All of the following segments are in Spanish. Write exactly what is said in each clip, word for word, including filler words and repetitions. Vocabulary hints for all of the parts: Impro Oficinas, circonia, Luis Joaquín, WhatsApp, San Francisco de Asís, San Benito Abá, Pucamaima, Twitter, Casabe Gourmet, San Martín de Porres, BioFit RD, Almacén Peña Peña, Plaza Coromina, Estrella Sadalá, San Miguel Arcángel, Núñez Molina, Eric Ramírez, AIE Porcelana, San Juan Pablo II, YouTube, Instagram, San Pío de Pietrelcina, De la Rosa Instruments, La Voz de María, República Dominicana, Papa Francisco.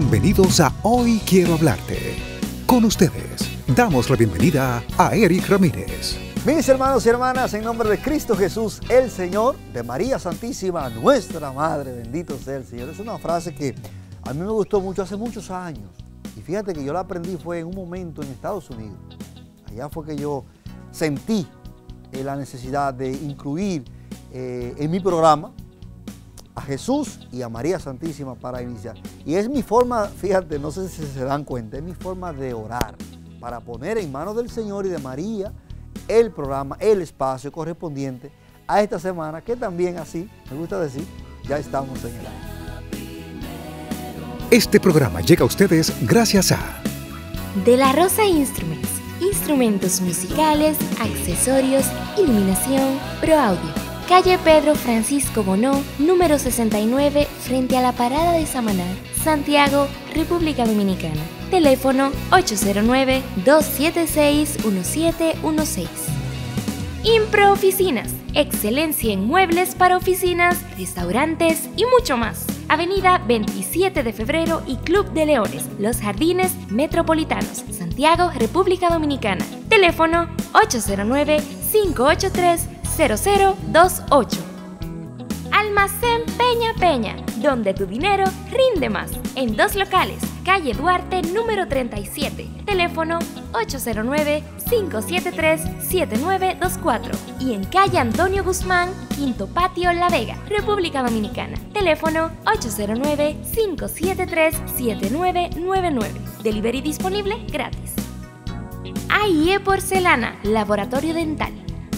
Bienvenidos a Hoy Quiero Hablarte. Con ustedes, damos la bienvenida a Eric Ramírez. Mis hermanos y hermanas, en nombre de Cristo Jesús, el Señor, de María Santísima, nuestra Madre, bendito sea el Señor. Es una frase que a mí me gustó mucho hace muchos años. Y fíjate que yo la aprendí fue en un momento en Estados Unidos. Allá fue que yo sentí eh, la necesidad de incluir eh, en mi programa a Jesús y a María Santísima para iniciar. Y es mi forma, fíjate, no sé si se dan cuenta, es mi forma de orar para poner en manos del Señor y de María el programa, el espacio correspondiente a esta semana, que también así, me gusta decir, ya estamos en el año. Este programa llega a ustedes gracias a De la Rosa Instruments, instrumentos musicales, accesorios, iluminación, pro audio. Calle Pedro Francisco Bonó, número sesenta y nueve, frente a la parada de Samaná, Santiago, República Dominicana. Teléfono ocho cero nueve, dos siete seis, uno siete uno seis. Impro Oficinas, excelencia en muebles para oficinas, restaurantes y mucho más. Avenida veintisiete de febrero y Club de Leones, Los Jardines Metropolitanos, Santiago, República Dominicana. Teléfono ocho cero nueve, cinco ocho tres, cero cero dos ocho. Almacén Peña Peña, donde tu dinero rinde más. En dos locales, calle Duarte número treinta y siete, teléfono ocho cero nueve, cinco siete tres, siete nueve dos cuatro. Y en calle Antonio Guzmán, Quinto Patio, La Vega, República Dominicana, teléfono ocho cero nueve, cinco siete tres, siete nueve nueve nueve. Delivery disponible gratis. A I E Porcelana, laboratorio dental.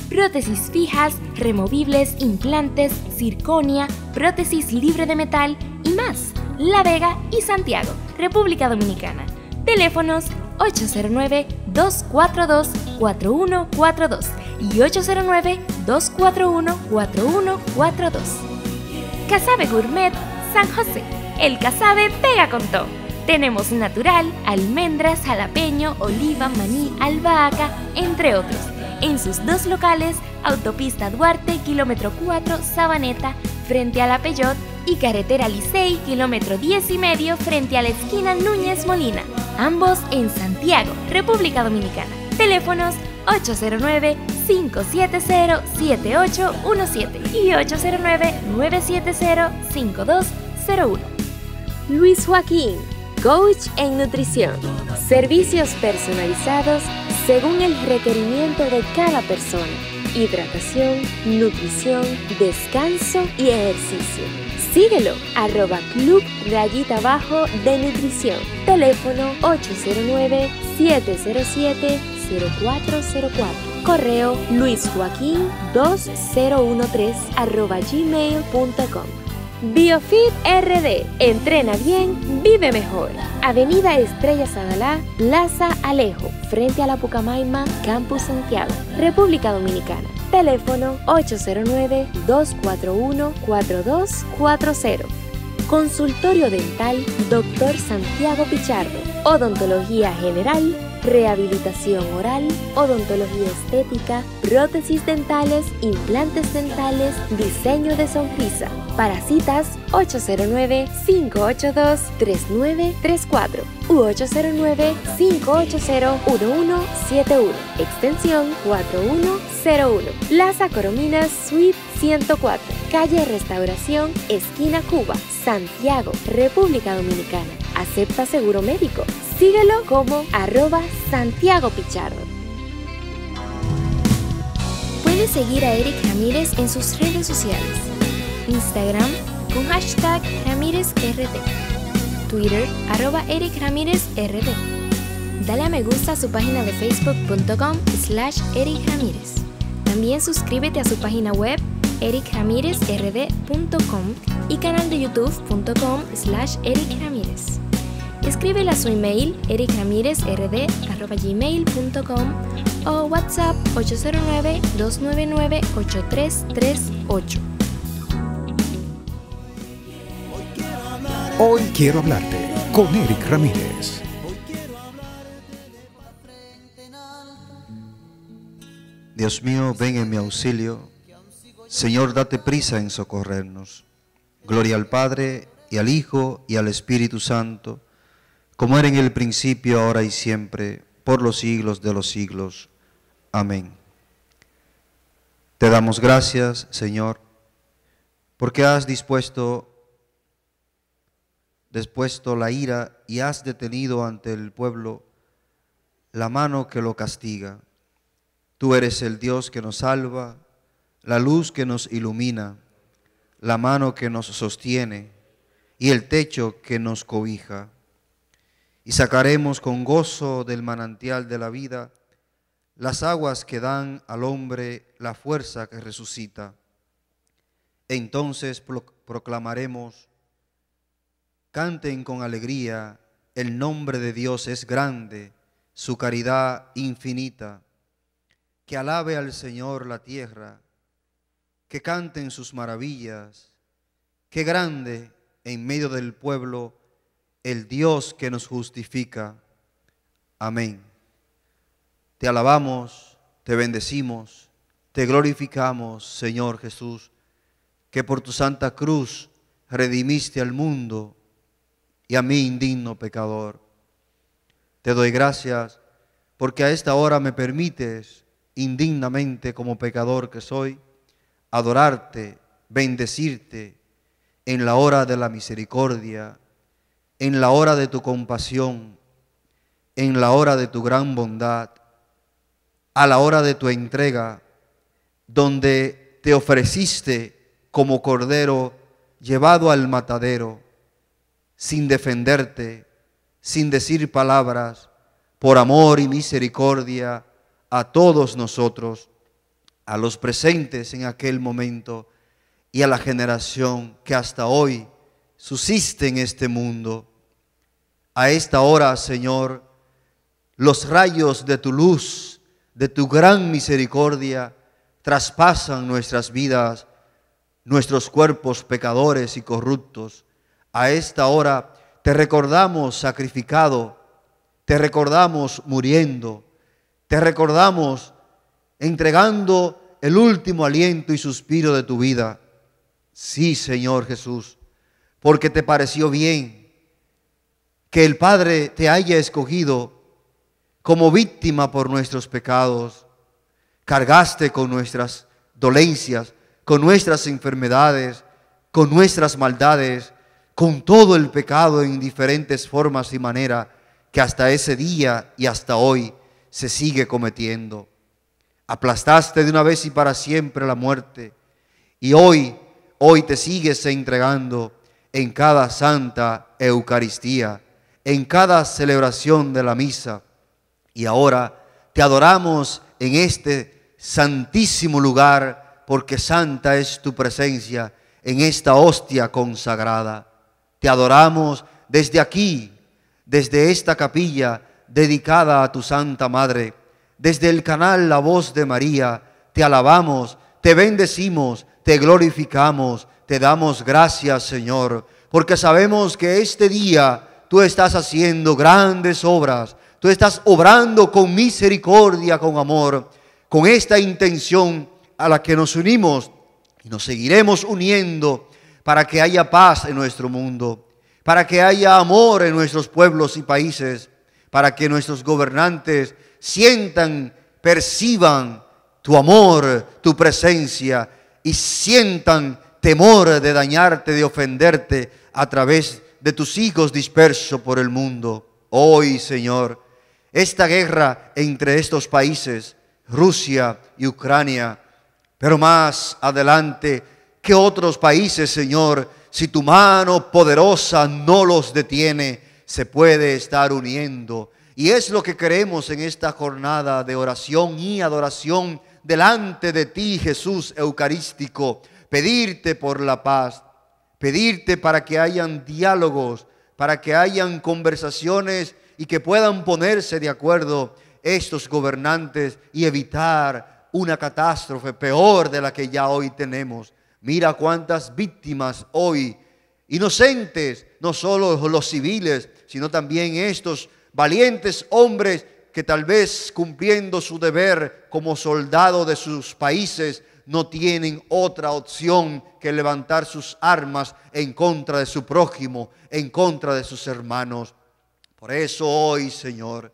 Prótesis fijas, removibles, implantes, circonia, prótesis libre de metal y más. La Vega y Santiago, República Dominicana. Teléfonos ocho cero nueve, dos cuatro dos, cuatro uno cuatro dos y ocho cero nueve, dos cuatro uno, cuatro uno cuatro dos. Casabe Gourmet, San José. El Casabe pega con todo. Tenemos natural, almendras, jalapeño, oliva, maní, albahaca, entre otros. En sus dos locales, Autopista Duarte, kilómetro cuatro, Sabaneta, frente a la Peyot, y Carretera Licey, kilómetro diez y medio, frente a la esquina Núñez Molina, ambos en Santiago, República Dominicana. Teléfonos ocho cero nueve, cinco siete cero, siete ocho uno siete y ocho cero nueve, nueve siete cero, cinco dos cero uno. Luis Joaquín, coach en nutrición. Servicios personalizados según el requerimiento de cada persona. Hidratación, nutrición, descanso y ejercicio. Síguelo, arroba club rayita abajo de nutrición. Teléfono ocho cero nueve, siete cero siete, cero cuatro cero cuatro. Correo luisjoaquín dos cero uno tres arroba gmail punto com. BioFit R D. Entrena bien, vive mejor. Avenida Estrella Sadalá, Plaza Alejo, frente a la Pucamaima, Campus Santiago, República Dominicana. Teléfono ocho cero nueve, dos cuatro uno, cuatro dos cuatro cero. Consultorio dental doctor Santiago Pichardo. Odontología general, rehabilitación oral, odontología estética, prótesis dentales, implantes dentales, diseño de sonrisa. Para citas ocho cero nueve, cinco ocho dos, tres nueve tres cuatro u ocho cero nueve, cinco ocho cero, uno uno siete uno, extensión cuatro uno cero uno. Plaza Coromina, Suite ciento cuatro, calle Restauración, esquina Cuba, Santiago, República Dominicana. Acepta seguro médico. Síguelo como arroba Santiago Pichardo. Puedes seguir a Eric Ramírez en sus redes sociales. Instagram con hashtag RamírezRD. Twitter, arroba Eric Ramírez R D. Dale a me gusta a su página de facebook punto com slash Eric Ramírez. También suscríbete a su página web eric ramírez r d punto com y canal de youtube punto com slash Eric Ramírez. Escríbele a su email eric ramírez r d arroba gmail punto com o WhatsApp ocho cero nueve, dos nueve nueve, ocho tres tres ocho. Hoy quiero hablarte con Eric Ramírez. Dios mío, ven en mi auxilio. Señor, date prisa en socorrernos. Gloria al Padre, y al Hijo, y al Espíritu Santo, como era en el principio, ahora y siempre, por los siglos de los siglos. Amén. Te damos gracias, Señor, porque has dispuesto, dispuesto la ira y has detenido ante el pueblo la mano que lo castiga. Tú eres el Dios que nos salva, la luz que nos ilumina, la mano que nos sostiene y el techo que nos cobija. Y sacaremos con gozo del manantial de la vida las aguas que dan al hombre la fuerza que resucita. Entonces proclamaremos: canten con alegría, el nombre de Dios es grande, su caridad infinita. Que alabe al Señor la tierra, que canten sus maravillas. Qué grande en medio del pueblo el Dios que nos justifica. Amén. Te alabamos, te bendecimos, te glorificamos, Señor Jesús, que por tu santa cruz redimiste al mundo y a mí, indigno pecador. Te doy gracias porque a esta hora me permites, indignamente como pecador que soy, adorarte, bendecirte en la hora de la misericordia, en la hora de tu compasión, en la hora de tu gran bondad, a la hora de tu entrega, donde te ofreciste como cordero llevado al matadero, sin defenderte, sin decir palabras, por amor y misericordia a todos nosotros, a los presentes en aquel momento y a la generación que hasta hoy subsiste en este mundo. A esta hora, Señor, los rayos de tu luz, de tu gran misericordia, traspasan nuestras vidas, nuestros cuerpos pecadores y corruptos. A esta hora te recordamos sacrificado, te recordamos muriendo, te recordamos entregando el último aliento y suspiro de tu vida. Sí, Señor Jesús, porque te pareció bien que el Padre te haya escogido como víctima por nuestros pecados. Cargaste con nuestras dolencias, con nuestras enfermedades, con nuestras maldades, con todo el pecado en diferentes formas y maneras que hasta ese día y hasta hoy se sigue cometiendo. Aplastaste de una vez y para siempre la muerte, y hoy, hoy te sigues entregando en cada santa Eucaristía, en cada celebración de la misa. Y ahora te adoramos en este santísimo lugar, porque santa es tu presencia en esta hostia consagrada. Te adoramos desde aquí, desde esta capilla dedicada a tu Santa Madre, desde el canal La Voz de María. Te alabamos, te bendecimos, te glorificamos, te damos gracias, Señor, porque sabemos que este día tú estás haciendo grandes obras. Tú estás obrando con misericordia, con amor, con esta intención a la que nos unimos y nos seguiremos uniendo para que haya paz en nuestro mundo, para que haya amor en nuestros pueblos y países, para que nuestros gobernantes sientan, perciban tu amor, tu presencia, y sientan temor de dañarte, de ofenderte a través de tus hijos dispersos por el mundo. Hoy, Señor, esta guerra entre estos países, Rusia y Ucrania, pero más adelante, que otros países, Señor, si tu mano poderosa no los detiene, se puede estar uniendo. Y es lo que queremos en esta jornada de oración y adoración delante de ti, Jesús Eucarístico, pedirte por la paz, pedirte para que hayan diálogos, para que hayan conversaciones y que puedan ponerse de acuerdo estos gobernantes y evitar una catástrofe peor de la que ya hoy tenemos. Mira cuántas víctimas hoy, inocentes, no solo los civiles, sino también estos valientes hombres que tal vez cumpliendo su deber como soldados de sus países, no tienen otra opción que levantar sus armas en contra de su prójimo, en contra de sus hermanos. Por eso hoy, Señor,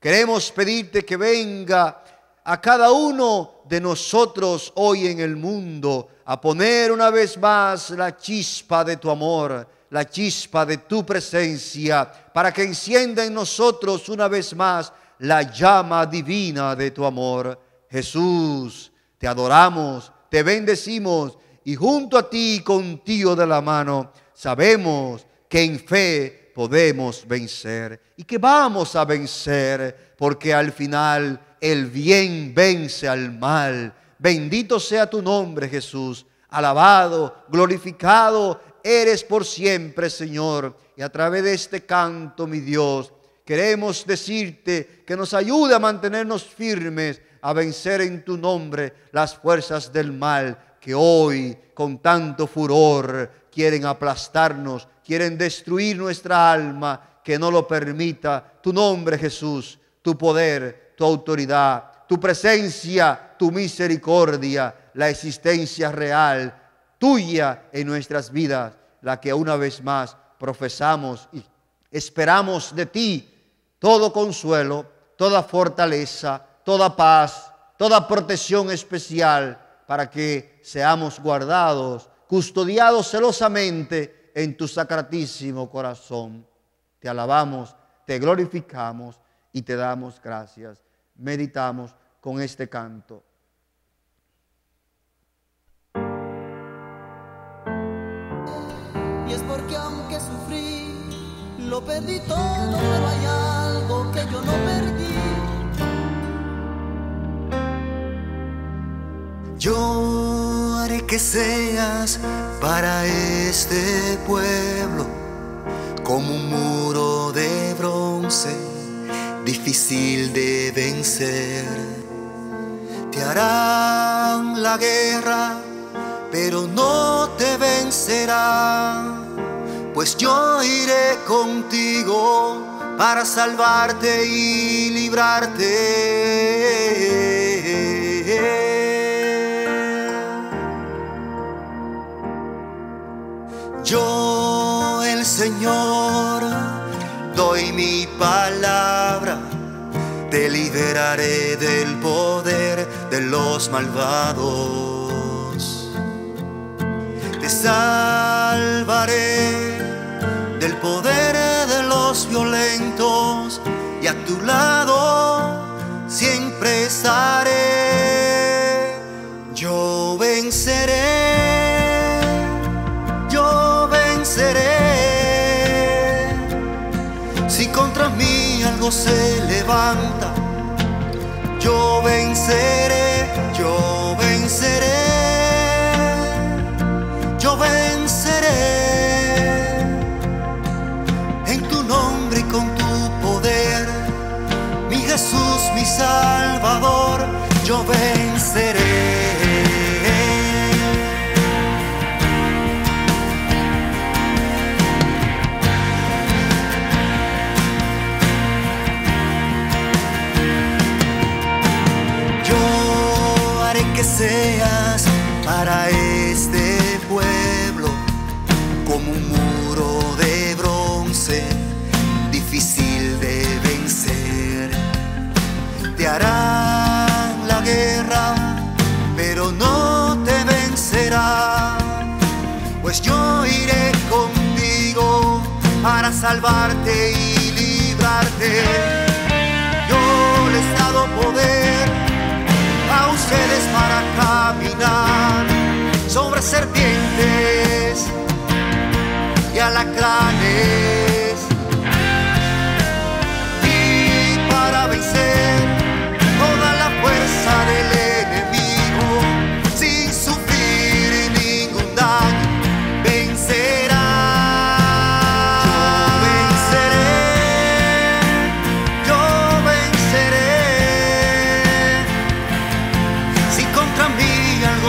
queremos pedirte que venga a cada uno de nosotros hoy en el mundo a poner una vez más la chispa de tu amor, la chispa de tu presencia, para que encienda en nosotros una vez más la llama divina de tu amor. Jesús, te adoramos, te bendecimos y junto a ti, contigo de la mano, sabemos que en fe podemos vencer y que vamos a vencer, porque al final el bien vence al mal. Bendito sea tu nombre, Jesús. Alabado, glorificado eres por siempre, Señor. Y a través de este canto, mi Dios, queremos decirte que nos ayude a mantenernos firmes, a vencer en tu nombre las fuerzas del mal que hoy con tanto furor quieren aplastarnos, quieren destruir nuestra alma. Que no lo permita tu nombre, Jesús, tu poder, tu autoridad, tu presencia, tu misericordia, la existencia real tuya en nuestras vidas, la que una vez más profesamos y esperamos de ti todo consuelo, toda fortaleza, toda paz, toda protección especial, para que seamos guardados, custodiados celosamente en tu sacratísimo corazón. Te alabamos, te glorificamos y te damos gracias. Meditamos con este canto. Y es porque aunque sufrí, lo perdí todo, pero hay algo que yo no perdí. Yo haré que seas para este pueblo como un muro de bronce, difícil de vencer. Te harán la guerra, pero no te vencerán, pues yo iré contigo para salvarte y librarte. Yo, el Señor, doy mi palabra, te liberaré del poder de los malvados. Te salvaré del poder de los violentos y a tu lado siempre estaré. Yo venceré. Si contra mí algo se levanta, yo venceré, yo venceré, yo venceré. En tu nombre y con tu poder, mi Jesús, mi Salvador, yo venceré. Seas para este pueblo como un muro de bronce, difícil de vencer. Te harán la guerra, pero no te vencerá, pues yo iré contigo para salvarte y librarte. Yo les he dado poder a ustedes para caminar sobre serpientes y alacranes, y para vencer toda la fuerza del enemigo sin sufrir ningún daño.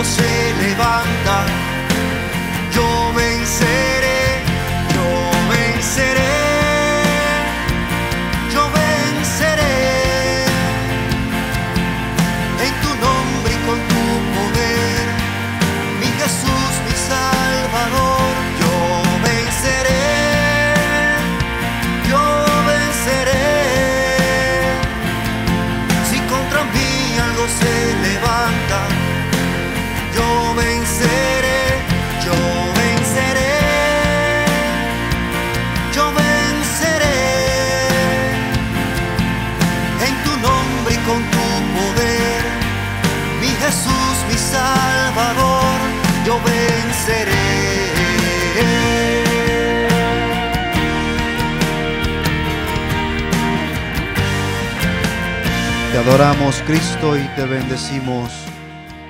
Se levanta, yo venceré, yo venceré, yo venceré. En tu nombre y con tu poder, mi Jesús, mi Salvador, yo venceré, yo venceré. Te adoramos, Cristo, y te bendecimos,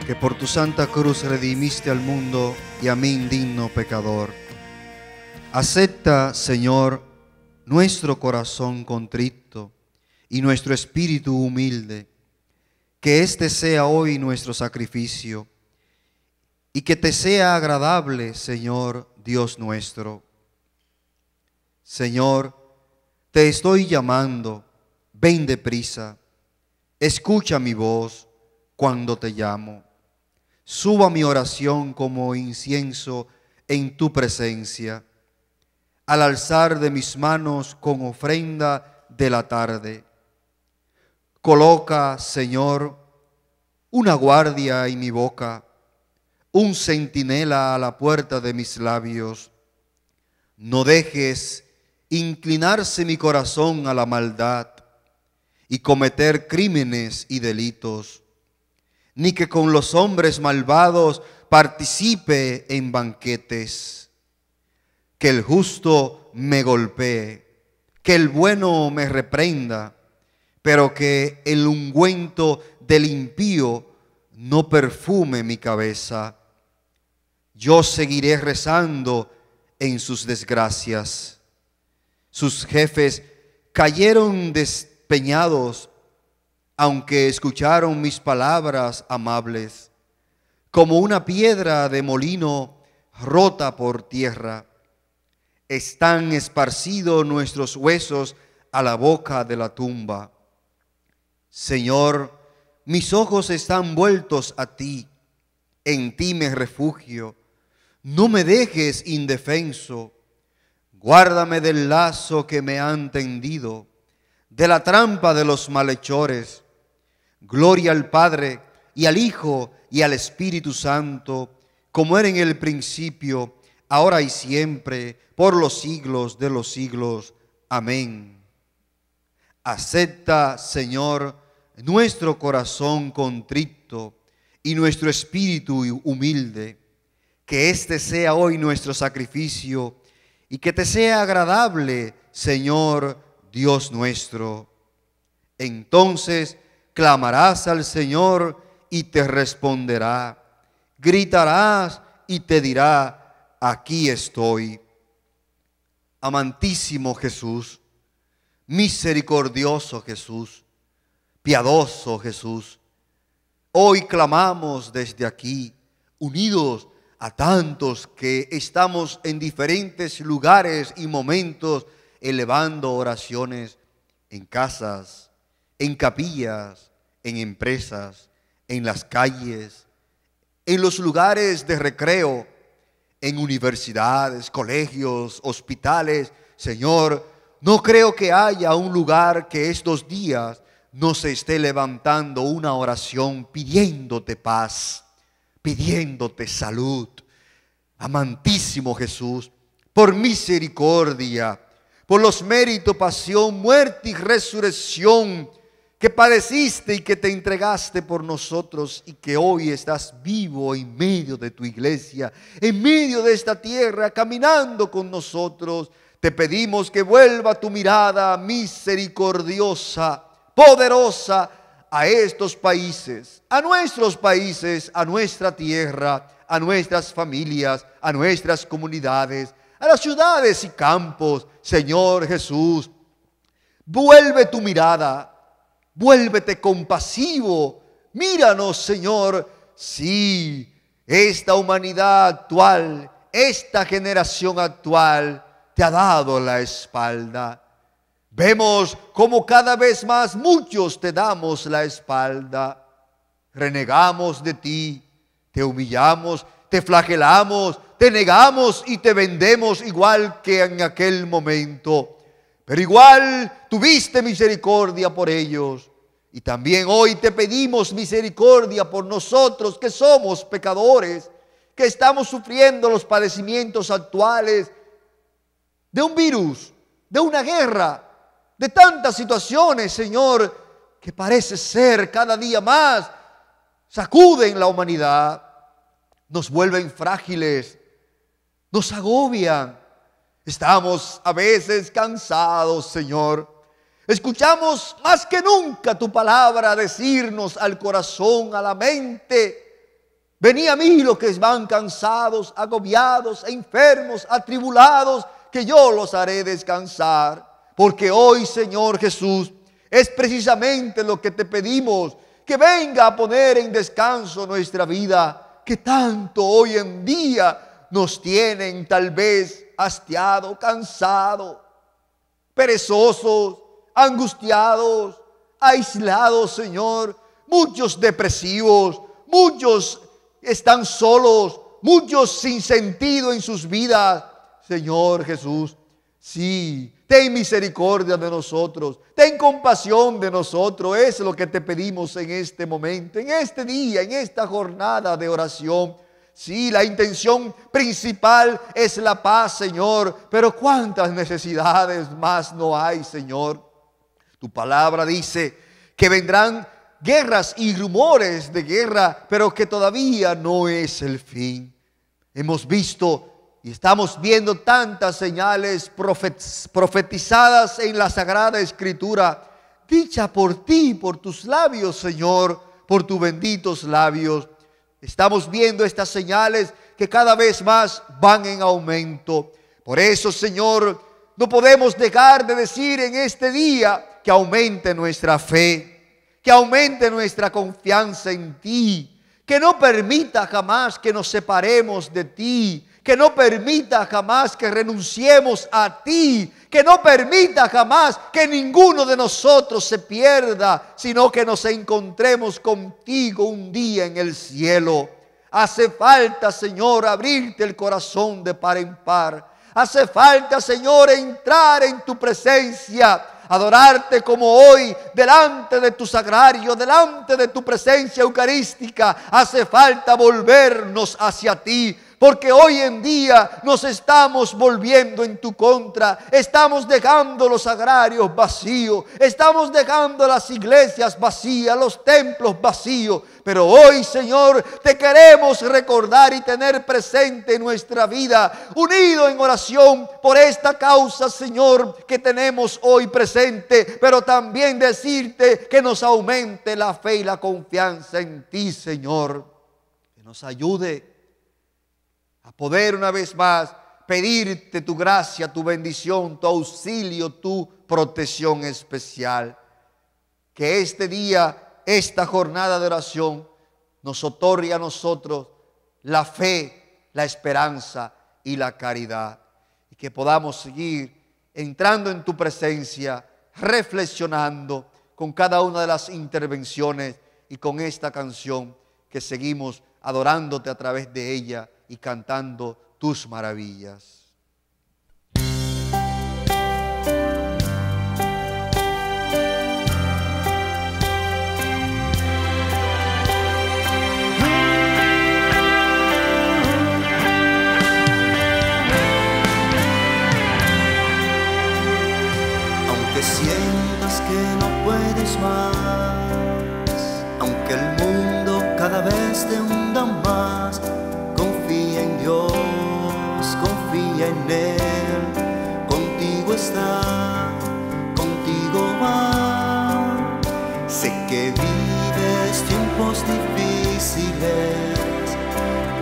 que por tu santa cruz redimiste al mundo y a mí, indigno pecador. Acepta, Señor, nuestro corazón contrito y nuestro espíritu humilde, que este sea hoy nuestro sacrificio, y que te sea agradable, Señor, Dios nuestro. Señor, te estoy llamando, ven deprisa. Escucha mi voz cuando te llamo. Suba mi oración como incienso en tu presencia, al alzar de mis manos con ofrenda de la tarde. Coloca, Señor, una guardia en mi boca, un centinela a la puerta de mis labios. No dejes inclinarse mi corazón a la maldad y cometer crímenes y delitos, ni que con los hombres malvados participe en banquetes. Que el justo me golpee, que el bueno me reprenda, pero que el ungüento del impío no perfume mi cabeza. Yo seguiré rezando en sus desgracias. Sus jefes cayeron desde Peñados, aunque escucharon mis palabras amables, como una piedra de molino rota por tierra. Están esparcidos nuestros huesos a la boca de la tumba. Señor, mis ojos están vueltos a ti, en ti me refugio. No me dejes indefenso, guárdame del lazo que me han tendido, de la trampa de los malhechores. Gloria al Padre, y al Hijo, y al Espíritu Santo, como era en el principio, ahora y siempre, por los siglos de los siglos. Amén. Acepta, Señor, nuestro corazón contrito y nuestro espíritu humilde, que este sea hoy nuestro sacrificio, y que te sea agradable, Señor, Dios nuestro. Entonces clamarás al Señor y te responderá. Gritarás y te dirá, aquí estoy. Amantísimo Jesús, misericordioso Jesús, piadoso Jesús, hoy clamamos desde aquí, unidos a tantos que estamos en diferentes lugares y momentos, elevando oraciones en casas, en capillas, en empresas, en las calles, en los lugares de recreo, en universidades, colegios, hospitales. Señor, no creo que haya un lugar que estos días no se esté levantando una oración pidiéndote paz, pidiéndote salud. Amantísimo Jesús, por misericordia, por los méritos, pasión, muerte y resurrección que padeciste y que te entregaste por nosotros, y que hoy estás vivo en medio de tu iglesia, en medio de esta tierra, caminando con nosotros. Te pedimos que vuelva tu mirada misericordiosa, poderosa, a estos países, a nuestros países, a nuestra tierra, a nuestras familias, a nuestras comunidades, a las ciudades y campos. Señor Jesús, vuelve tu mirada, vuélvete compasivo, míranos, Señor. Sí, esta humanidad actual, esta generación actual te ha dado la espalda. Vemos como cada vez más muchos te damos la espalda, renegamos de ti, te humillamos, te flagelamos, te negamos y te vendemos igual que en aquel momento. Pero igual tuviste misericordia por ellos. Y también hoy te pedimos misericordia por nosotros que somos pecadores, que estamos sufriendo los padecimientos actuales de un virus, de una guerra, de tantas situaciones, Señor, que parece ser cada día más sacuden la humanidad. nos vuelven frágiles, nos agobian. Estamos a veces cansados, Señor. Escuchamos más que nunca tu palabra decirnos al corazón, a la mente: venid a mí los que van cansados, agobiados, enfermos, atribulados, que yo los haré descansar. Porque hoy, Señor Jesús, es precisamente lo que te pedimos, que venga a poner en descanso nuestra vida, que tanto hoy en día nos tienen tal vez hastiado, cansado, perezosos, angustiados, aislados, Señor, muchos depresivos, muchos están solos, muchos sin sentido en sus vidas. Señor Jesús, sí, ten misericordia de nosotros, ten compasión de nosotros, es lo que te pedimos en este momento, en este día, en esta jornada de oración. Sí, la intención principal es la paz, Señor, pero cuántas necesidades más no hay, Señor. Tu palabra dice que vendrán guerras y rumores de guerra, pero que todavía no es el fin. Hemos visto y estamos viendo tantas señales profetizadas en la Sagrada Escritura, dicha por ti, por tus labios, Señor, por tus benditos labios. Estamos viendo estas señales que cada vez más van en aumento. Por eso, Señor, no podemos dejar de decir en este día que aumente nuestra fe, que aumente nuestra confianza en ti, que no permita jamás que nos separemos de ti, que no permita jamás que renunciemos a ti, que no permita jamás que ninguno de nosotros se pierda, sino que nos encontremos contigo un día en el cielo. Hace falta, Señor, abrirte el corazón de par en par. Hace falta, Señor, entrar en tu presencia, adorarte como hoy, delante de tu sagrario, delante de tu presencia eucarística. Hace falta volvernos hacia ti, porque hoy en día nos estamos volviendo en tu contra. Estamos dejando los sagrarios vacíos, estamos dejando las iglesias vacías, los templos vacíos. Pero hoy, Señor, te queremos recordar y tener presente nuestra vida, unido en oración por esta causa, Señor, que tenemos hoy presente, pero también decirte que nos aumente la fe y la confianza en ti, Señor. Que nos ayude a poder una vez más pedirte tu gracia, tu bendición, tu auxilio, tu protección especial. Que este día, esta jornada de oración, nos otorgue a nosotros la fe, la esperanza y la caridad. Y que podamos seguir entrando en tu presencia, reflexionando con cada una de las intervenciones y con esta canción que seguimos adorándote a través de ella y cantando tus maravillas. Sientas que no puedes más, aunque el mundo cada vez te hunda más, confía en Dios, confía en Él. Contigo está, contigo va. Sé que vives tiempos difíciles,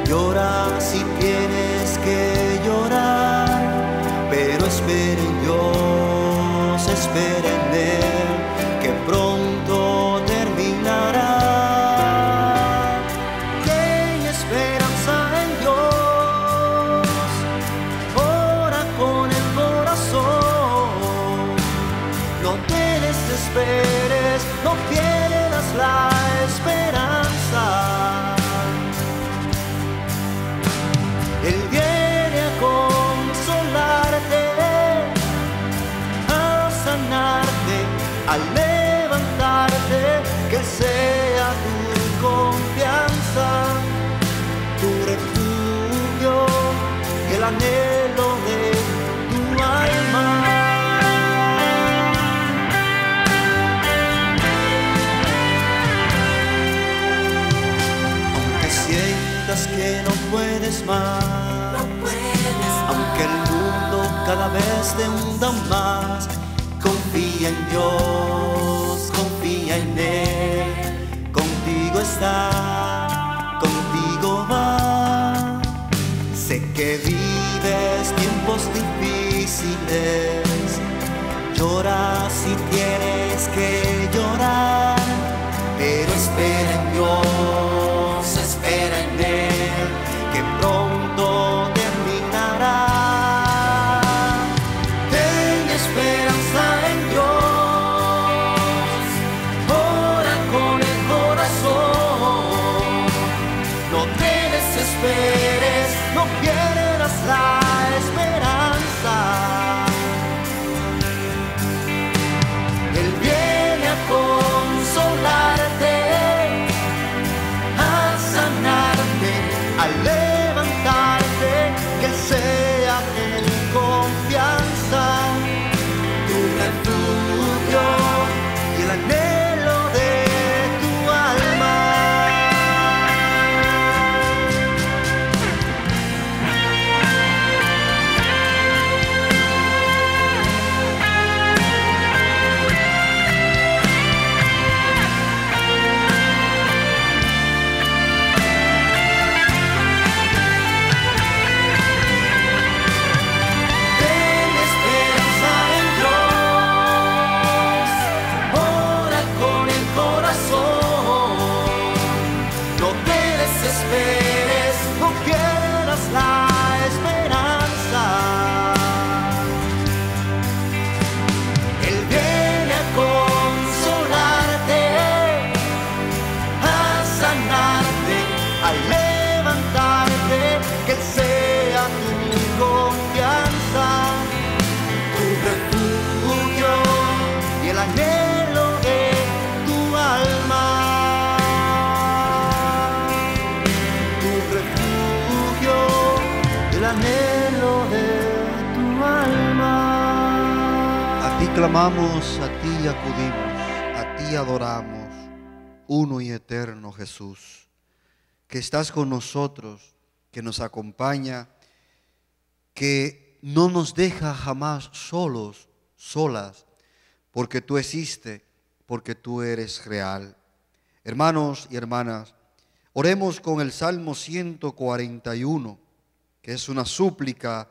llora si tienes que llorar, pero espera en Dios. Espera en Él, que pronto terminará. Ten esperanza en Dios, ora con el corazón, no te desesperes, no pierdas la esperanza. Él viene a consolarte, al levantarte, que sea tu confianza, tu refugio y el anhelo de tu alma. Aunque siempre sientas que no puedes más, no puedes más. Aunque el mundo cada vez te hunda más, confía en Dios, confía en Él. Contigo está, contigo va. Sé que vives tiempos difíciles, llora si tienes que llorar, pero espera en Dios, espera en Él, que pronto terminará. Ten esperanza en Dios, ora con el corazón, no te desesperes, no pierdas la esperanza. Clamamos, a ti acudimos, a ti adoramos, uno y eterno Jesús, que estás con nosotros, que nos acompaña, que no nos deja jamás solos, solas, porque tú existes, porque tú eres real. Hermanos y hermanas, oremos con el Salmo ciento cuarenta y uno, que es una súplica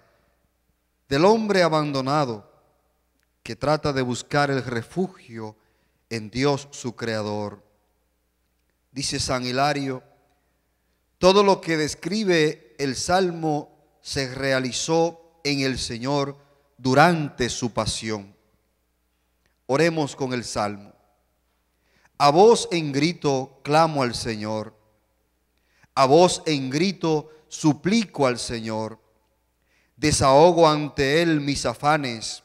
del hombre abandonado, que trata de buscar el refugio en Dios su Creador. Dice San Hilario, todo lo que describe el Salmo se realizó en el Señor durante su pasión. Oremos con el Salmo. A voz en grito clamo al Señor. A voz en grito suplico al Señor. Desahogo ante Él mis afanes.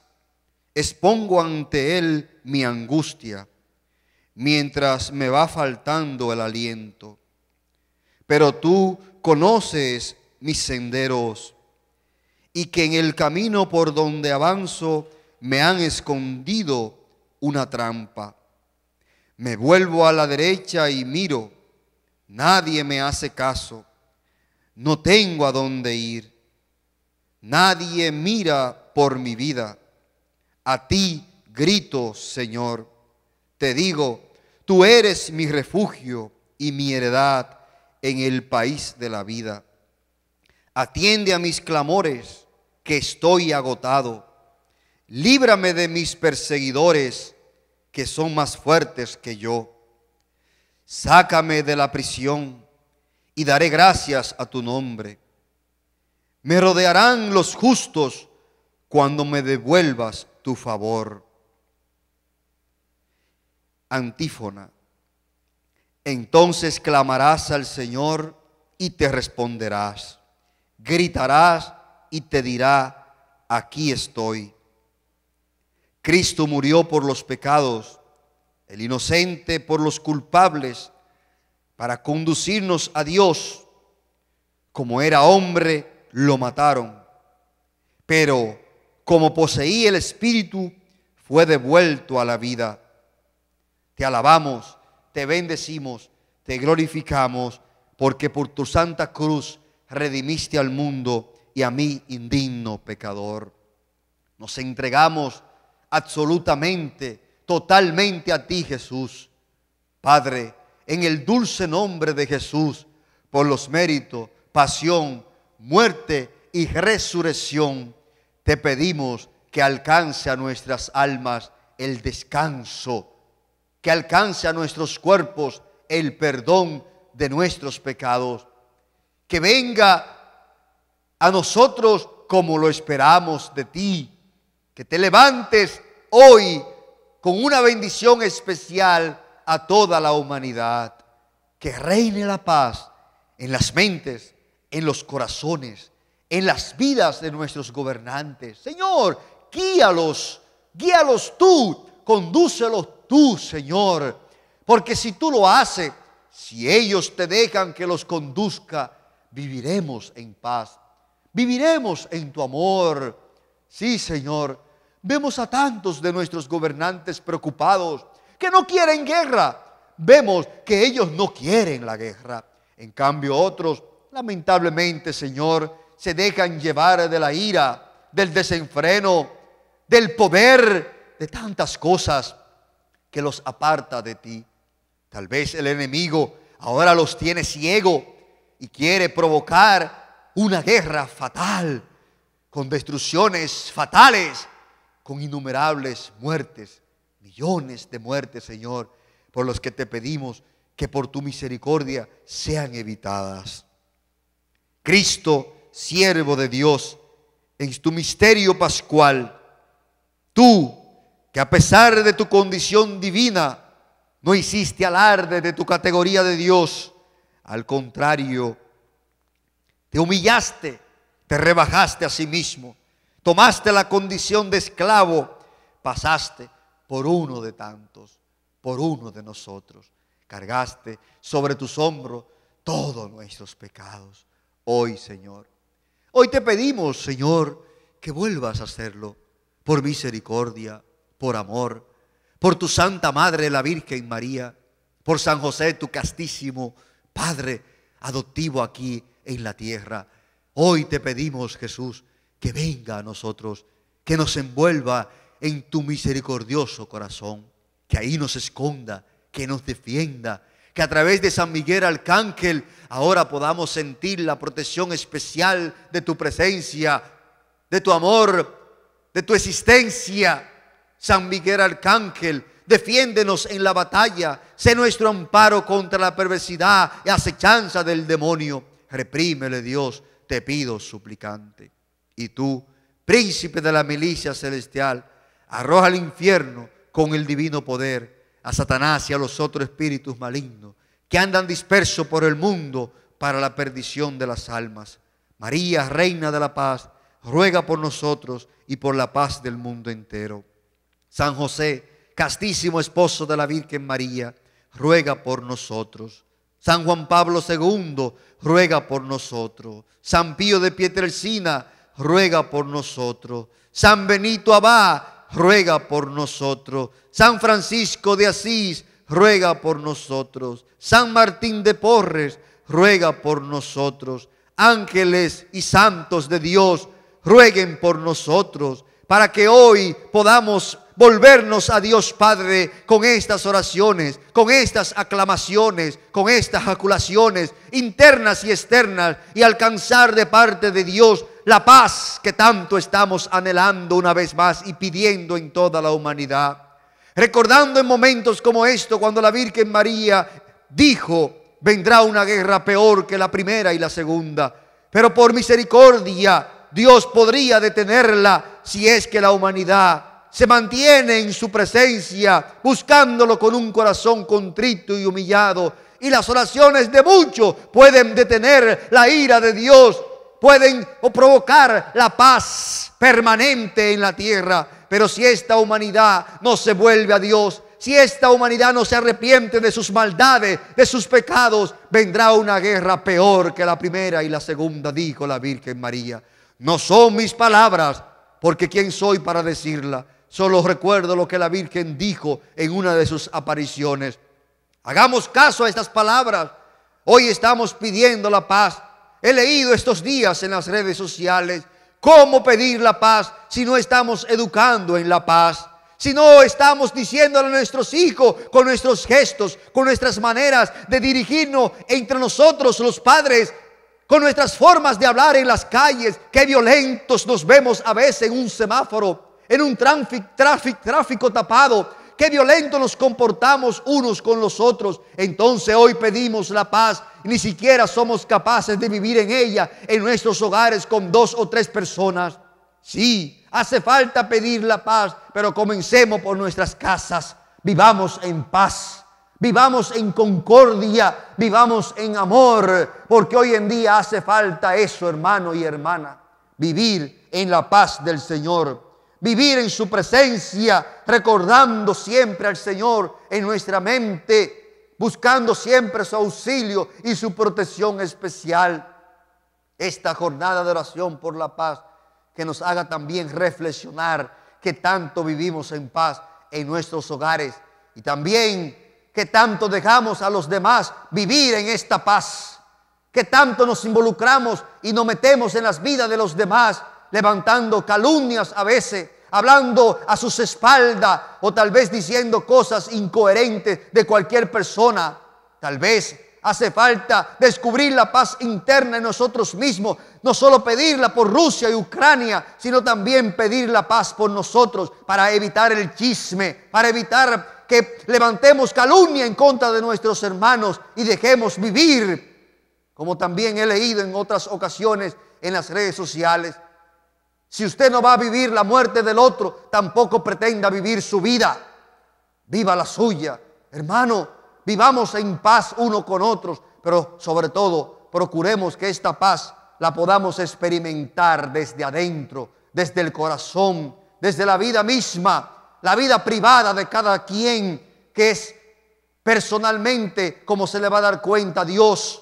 Expongo ante Él mi angustia, mientras me va faltando el aliento. Pero tú conoces mis senderos, y que en el camino por donde avanzo me han escondido una trampa. Me vuelvo a la derecha y miro, nadie me hace caso, no tengo a dónde ir, nadie mira por mi vida. A ti grito, Señor, te digo, tú eres mi refugio y mi heredad en el país de la vida. Atiende a mis clamores, que estoy agotado. Líbrame de mis perseguidores, que son más fuertes que yo. Sácame de la prisión y daré gracias a tu nombre. Me rodearán los justos cuando me devuelvas tu favor. Antífona. Entonces clamarás al Señor y te responderás. Gritarás y te dirá, aquí estoy. Cristo murió por los pecados, el inocente por los culpables, para conducirnos a Dios. Como era hombre, lo mataron. Pero como poseía el Espíritu, fue devuelto a la vida. Te alabamos, te bendecimos, te glorificamos, porque por tu santa cruz redimiste al mundo y a mí, indigno pecador. Nos entregamos absolutamente, totalmente a ti, Jesús. Padre, en el dulce nombre de Jesús, por los méritos, pasión, muerte y resurrección, te pedimos que alcance a nuestras almas el descanso, que alcance a nuestros cuerpos el perdón de nuestros pecados, que venga a nosotros como lo esperamos de ti, que te levantes hoy con una bendición especial a toda la humanidad, que reine la paz en las mentes, en los corazones, en las vidas de nuestros gobernantes. Señor, guíalos, guíalos tú, condúcelos tú, Señor, porque si tú lo haces, si ellos te dejan que los conduzca, viviremos en paz, viviremos en tu amor. Sí, Señor, vemos a tantos de nuestros gobernantes preocupados que no quieren guerra. Vemos que ellos no quieren la guerra. En cambio otros, lamentablemente, Señor, se dejan llevar de la ira, del desenfreno, del poder, de tantas cosas que los aparta de ti. Tal vez el enemigo ahora los tiene ciego y quiere provocar una guerra fatal, con destrucciones fatales, con innumerables muertes, millones de muertes, Señor, por los que te pedimos que por tu misericordia sean evitadas. Cristo, siervo de Dios, en tu misterio pascual, tú, que a pesar de tu condición divina, no hiciste alarde de tu categoría de Dios. Al contrario, te humillaste, te rebajaste a sí mismo, tomaste la condición de esclavo, pasaste por uno de tantos, por uno de nosotros. Cargaste sobre tus hombros todos nuestros pecados. Hoy, Señor, hoy te pedimos, Señor, que vuelvas a hacerlo por misericordia, por amor, por tu Santa Madre, la Virgen María, por San José, tu castísimo Padre adoptivo aquí en la tierra. Hoy te pedimos, Jesús, que venga a nosotros, que nos envuelva en tu misericordioso corazón, que ahí nos esconda, que nos defienda, que a través de San Miguel Arcángel ahora podamos sentir la protección especial de tu presencia, de tu amor, de tu existencia. San Miguel Arcángel, defiéndenos en la batalla, sé nuestro amparo contra la perversidad y acechanza del demonio. Reprímele, Dios, te pido suplicante. Y tú, príncipe de la milicia celestial, arroja al infierno con el divino poder a Satanás y a los otros espíritus malignos que andan dispersos por el mundo para la perdición de las almas. María, reina de la paz, ruega por nosotros y por la paz del mundo entero. San José, castísimo esposo de la Virgen María, ruega por nosotros. San Juan Pablo segundo, ruega por nosotros. San Pío de Pietrelcina, ruega por nosotros. San Benito Abá, ruega por nosotros. San Francisco de Asís, ruega por nosotros. San Martín de Porres, ruega por nosotros. Ángeles y santos de Dios, rueguen por nosotros, para que hoy podamos volvernos a Dios Padre con estas oraciones, con estas aclamaciones, con estas jaculaciones internas y externas, y alcanzar de parte de Dios la paz que tanto estamos anhelando una vez más y pidiendo en toda la humanidad. Recordando en momentos como esto, cuando la Virgen María dijo, vendrá una guerra peor que la primera y la segunda, pero por misericordia Dios podría detenerla si es que la humanidad se mantiene en su presencia, buscándolo con un corazón contrito y humillado. Y las oraciones de muchos pueden detener la ira de Dios, pueden provocar la paz permanente en la tierra. Pero si esta humanidad no se vuelve a Dios, si esta humanidad no se arrepiente de sus maldades, de sus pecados, vendrá una guerra peor que la primera y la segunda, dijo la Virgen María. No son mis palabras, porque ¿quién soy para decirla? Solo recuerdo lo que la Virgen dijo en una de sus apariciones. Hagamos caso a estas palabras. Hoy estamos pidiendo la paz. He leído estos días en las redes sociales cómo pedir la paz si no estamos educando en la paz, si no estamos diciéndole a nuestros hijos con nuestros gestos, con nuestras maneras de dirigirnos entre nosotros los padres, con nuestras formas de hablar en las calles. Qué violentos nos vemos a veces en un semáforo, en un tráfic, tráfic, tráfico tapado. Qué violento nos comportamos unos con los otros. Entonces hoy pedimos la paz. Ni siquiera somos capaces de vivir en ella, en nuestros hogares con dos o tres personas. Sí, hace falta pedir la paz, pero comencemos por nuestras casas. Vivamos en paz, vivamos en concordia, vivamos en amor, porque hoy en día hace falta eso, hermano y hermana. Vivir en la paz del Señor. Vivir en su presencia, recordando siempre al Señor en nuestra mente, buscando siempre su auxilio y su protección especial. Esta jornada de oración por la paz, que nos haga también reflexionar que tanto vivimos en paz en nuestros hogares y también que tanto dejamos a los demás vivir en esta paz, que tanto nos involucramos y nos metemos en las vidas de los demás, levantando calumnias a veces, hablando a sus espaldas o tal vez diciendo cosas incoherentes de cualquier persona. Tal vez hace falta descubrir la paz interna en nosotros mismos, no solo pedirla por Rusia y Ucrania, sino también pedir la paz por nosotros para evitar el chisme, para evitar que levantemos calumnia en contra de nuestros hermanos y dejemos vivir, como también he leído en otras ocasiones en las redes sociales. Si usted no va a vivir la muerte del otro, tampoco pretenda vivir su vida. Viva la suya. Hermano, vivamos en paz uno con otros, pero sobre todo procuremos que esta paz la podamos experimentar desde adentro, desde el corazón, desde la vida misma, la vida privada de cada quien, que es personalmente como se le va a dar cuenta a Dios.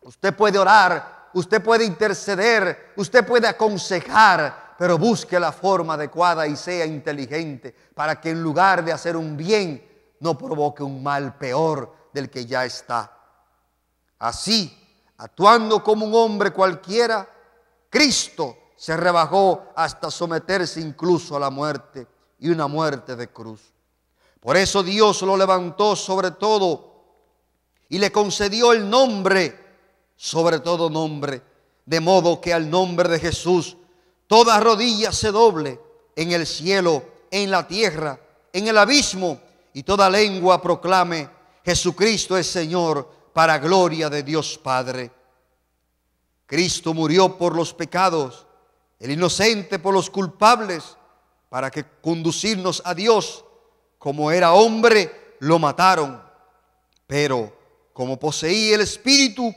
Usted puede orar, usted puede interceder, usted puede aconsejar, pero busque la forma adecuada y sea inteligente para que en lugar de hacer un bien, no provoque un mal peor del que ya está. Así, actuando como un hombre cualquiera, Cristo se rebajó hasta someterse incluso a la muerte y una muerte de cruz. Por eso Dios lo levantó sobre todo y le concedió el nombre, sobre todo nombre, de modo que al nombre de Jesús toda rodilla se doble en el cielo, en la tierra, en el abismo, y toda lengua proclame: Jesucristo es Señor, para gloria de Dios Padre. Cristo murió por los pecados, el inocente por los culpables, para que conducirnos a Dios. Como era hombre, lo mataron, pero como poseía el Espíritu,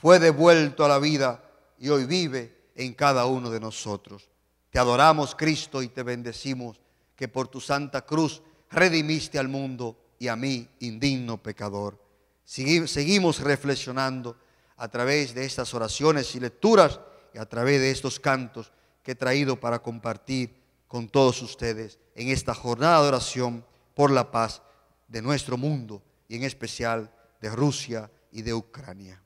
fue devuelto a la vida y hoy vive en cada uno de nosotros. Te adoramos, Cristo, y te bendecimos que por tu santa cruz redimiste al mundo y a mí, indigno pecador. Seguimos reflexionando a través de estas oraciones y lecturas y a través de estos cantos que he traído para compartir con todos ustedes en esta jornada de oración por la paz de nuestro mundo y en especial de Rusia y de Ucrania.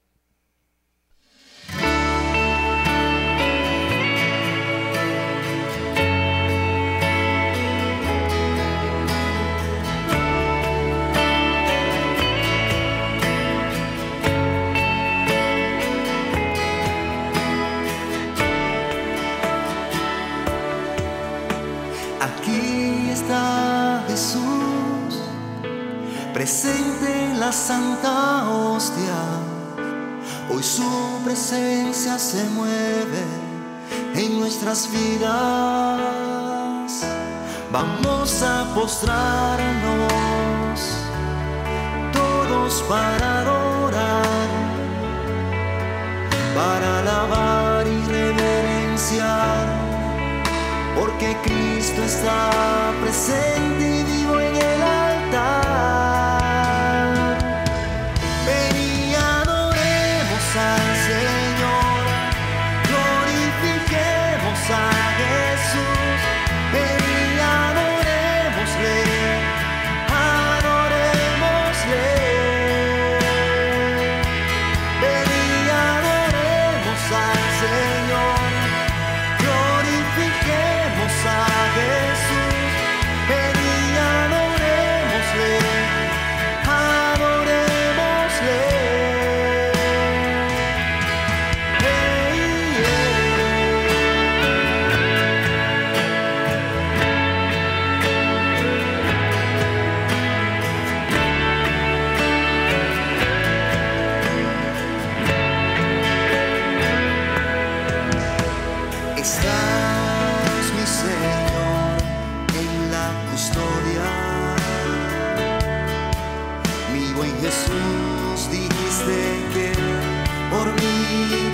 Jesús, presente en la Santa Hostia, hoy su presencia se mueve en nuestras vidas. Vamos a postrarnos todos para adorar, para alabar y reverenciar, porque Cristo está presente y vivo en el altar. Ven y adoremos al Señor, glorifiquemos a Jesús. Ven y adorémosle, adorémosle. estás, mi Señor, en la custodia. Mi buen Jesús, dijiste que por mí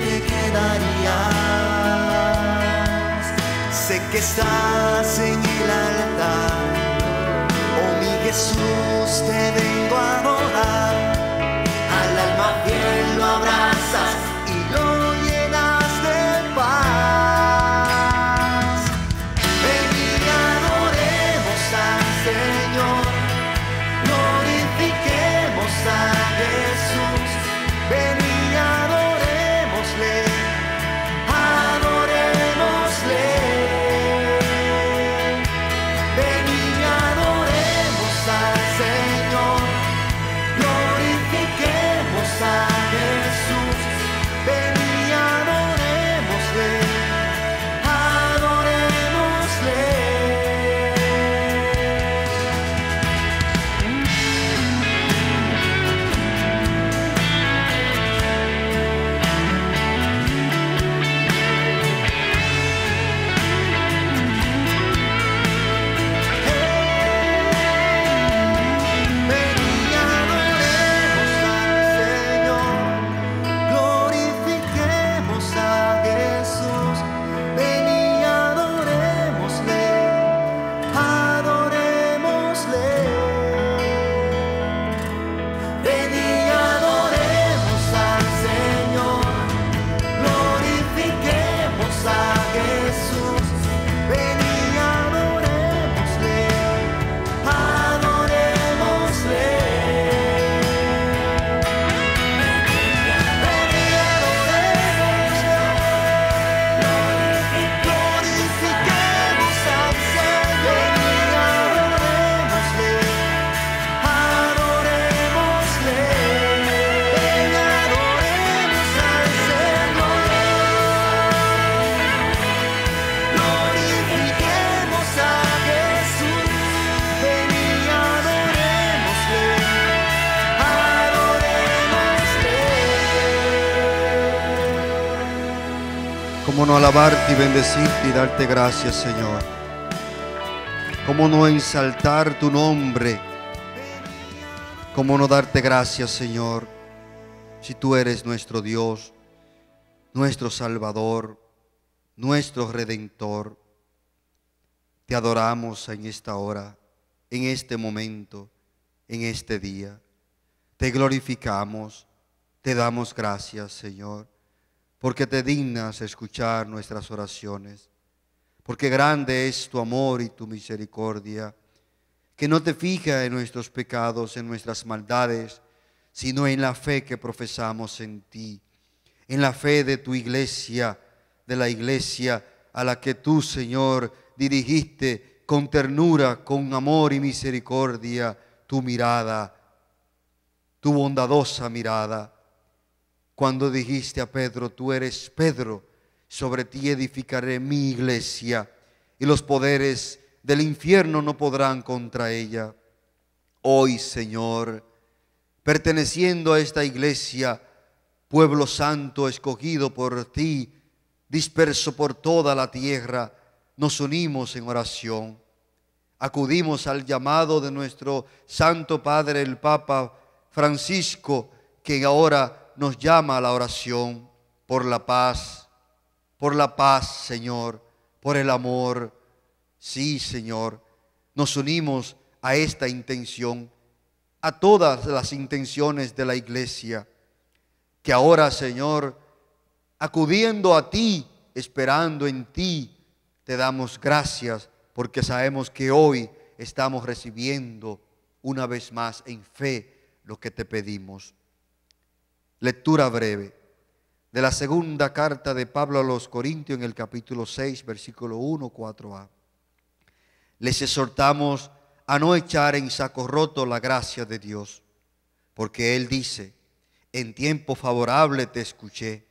te quedarías. Sé que estás en el altar, oh mi Jesús, te vengo a adorar. Al alma fiel lo abrazas y lo ¿Cómo no alabarte y bendecirte y darte gracias, Señor? ¿Cómo no ensaltar tu nombre? ¿Cómo no darte gracias, Señor? Si tú eres nuestro Dios, nuestro Salvador, nuestro Redentor. Te adoramos en esta hora, en este momento, en este día. Te glorificamos, te damos gracias, Señor, porque te dignas escuchar nuestras oraciones, porque grande es tu amor y tu misericordia, que no te fija en nuestros pecados, en nuestras maldades, sino en la fe que profesamos en ti, en la fe de tu iglesia, de la iglesia a la que tú, Señor, dirigiste con ternura, con amor y misericordia, tu mirada, tu bondadosa mirada. Cuando dijiste a Pedro, tú eres Pedro, sobre ti edificaré mi iglesia, y los poderes del infierno no podrán contra ella. Hoy, Señor, perteneciendo a esta iglesia, pueblo santo escogido por ti, disperso por toda la tierra, nos unimos en oración. Acudimos al llamado de nuestro Santo Padre, el Papa Francisco, que ahora nos llama a la oración por la paz, por la paz, Señor, por el amor. Sí, Señor, nos unimos a esta intención, a todas las intenciones de la iglesia, que ahora, Señor, acudiendo a ti, esperando en ti, te damos gracias, porque sabemos que hoy estamos recibiendo una vez más en fe lo que te pedimos. Lectura breve de la segunda carta de Pablo a los Corintios en el capítulo seis, versículo uno, cuatro a. Les exhortamos a no echar en saco roto la gracia de Dios, porque Él dice, en tiempo favorable te escuché,